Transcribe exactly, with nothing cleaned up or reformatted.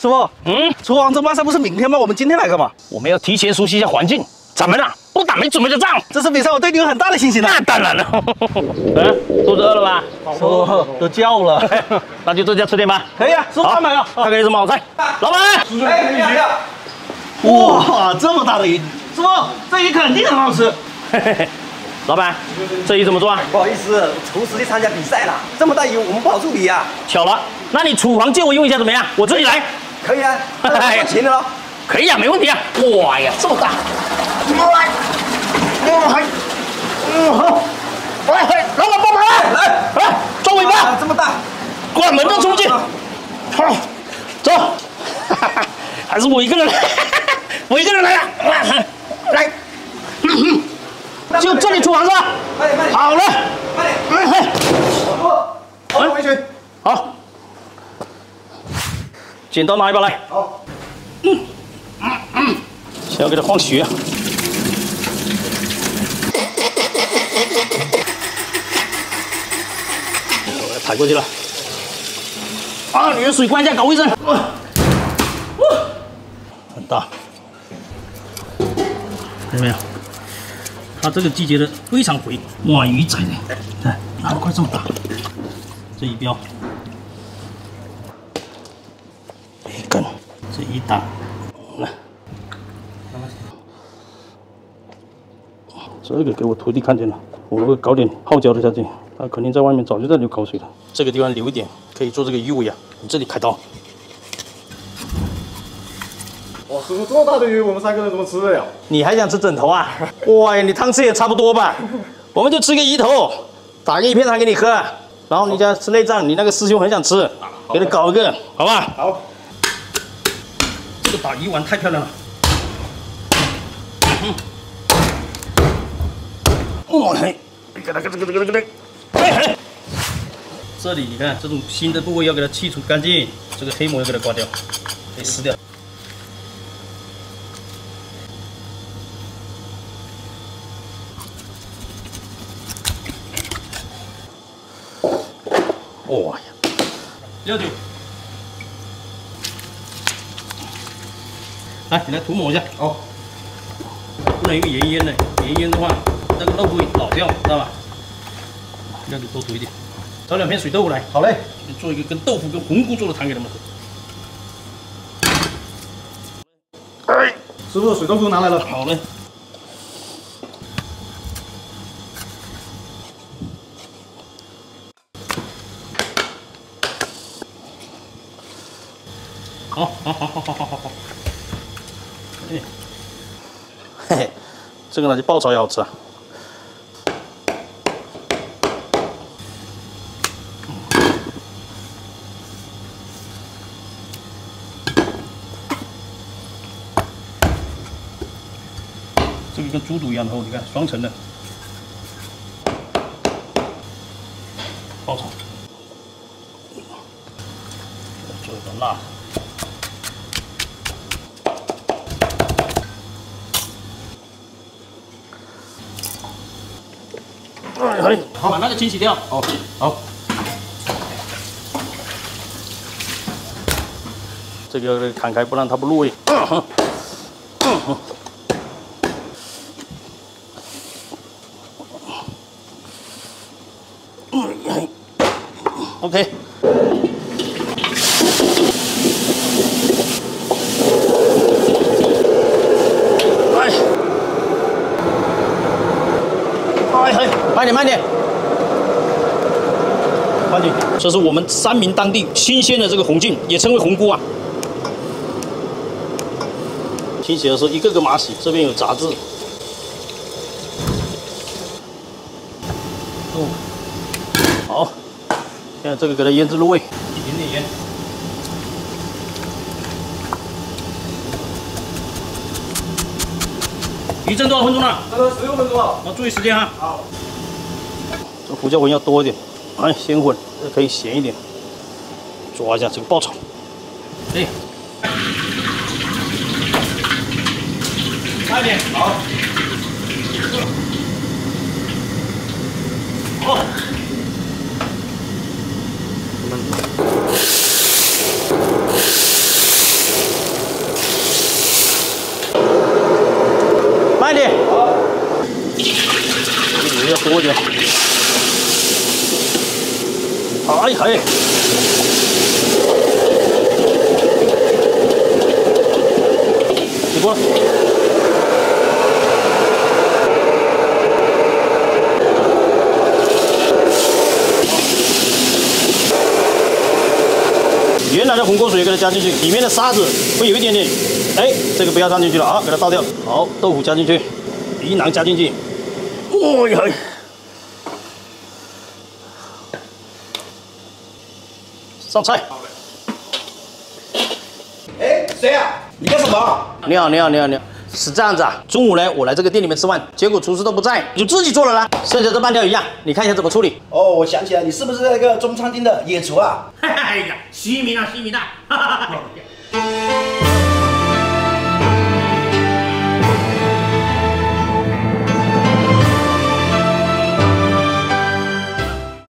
师傅，嗯，厨房争霸赛不是明天吗？我们今天来干嘛？我们要提前熟悉一下环境。咱们啊，不打没准备的仗，这次比赛我对你有很大的信心啊。那当然了。嗯，肚子饿了吧？师傅都叫了，那就在家吃点吧。可以啊，师傅安排了。看看有什么好菜。老板，哎，你来了。哇，这么大的鱼，师傅，这鱼肯定很好吃。嘿嘿嘿。 老板，这鱼怎么做啊？不好意思，厨师去参加比赛了，这么大鱼我们不好处理啊。巧了，那你厨房借我用一下怎么样？我自己来。可以啊，赚钱的喽。可以啊，没问题啊。哇呀，这么大！哇，嗯还，嗯好，来来，老板帮忙来，来来抓尾巴。这么大，关门都出不去。好，走，还是我一个人来，我一个人来了，来来，嗯嗯。 就这里厨房是吧？好了，嗯嘿，我回去。好，剪刀拿一把来。好，嗯嗯嗯，先要给它放血。我要抬过去了。啊，你的水关一下，搞卫生。很大，看到没有？ 它这个季节的非常肥，哇，鱼仔呢？看，哪块这么大？这一标，一根，这一打，来，这个给我徒弟看见了，我如果搞点号角的下去，他肯定在外面早就在流口水了。这个地方留一点，可以做这个鱼尾啊。你这里开刀。哇，师傅这么大的鱼，我们三个人怎么吃得了？你还想吃枕头啊？哇呀，你汤吃也差不多吧？我们就吃个鱼头，打个一片汤给你喝，然后你家吃内脏，你那个师兄很想吃，给你搞一个，好吧？好。这个打鱼丸太漂亮了。嗯。哇嘿，这个这个这个这个这这里你看，这种新的部位要给它去除干净，这个黑膜要给它刮掉，给撕掉。 哇呀，料酒，来，你来涂抹一下哦，不能用盐腌的，盐腌的话，那个肉会老掉，知道吧？料酒多涂一点，找两片水豆腐来。好嘞，做一个跟豆腐跟红菇做的汤给他们喝。哎，师傅，水豆腐拿来了。好嘞。 好，好，好，好，好，好，好，哎，嘿嘿，这个拿去爆炒也好吃啊。这个跟猪肚一样厚，你看双层的，爆炒，做一点辣。 好，把那个清洗掉。哦，好。这个砍开，不然它不入味。嗯嗯、OK。 慢点，慢点，慢点！这是我们三明当地新鲜的这个红苋，也称为红菇啊。清洗的时候一个个码洗，这边有杂质。哦，好，现在这个给它腌制入味，一点点盐。 鱼蒸多少分钟了？蒸了十六分钟了。要注意时间哈。好。这胡椒粉要多一点，哎，先混，这可以咸一点。抓一下这个爆炒。哎。慢点，好。好。嘿。 锅，原来的红锅水给它加进去，里面的沙子会有一点点，哎，这个不要放进去了啊，给它倒掉。好，豆腐加进去，鱼囊加进去，哦呀，上菜。哎，谁啊？ 你干什么？你好，你好，你好，你好，是这样子啊。中午呢，我来这个店里面吃饭，结果厨师都不在，就自己做了啦。剩下这半条鱼啊，你看一下怎么处理。哦，我想起来，你是不是那个中餐厅的野厨啊？哎呀，虚名啊，虚名啊！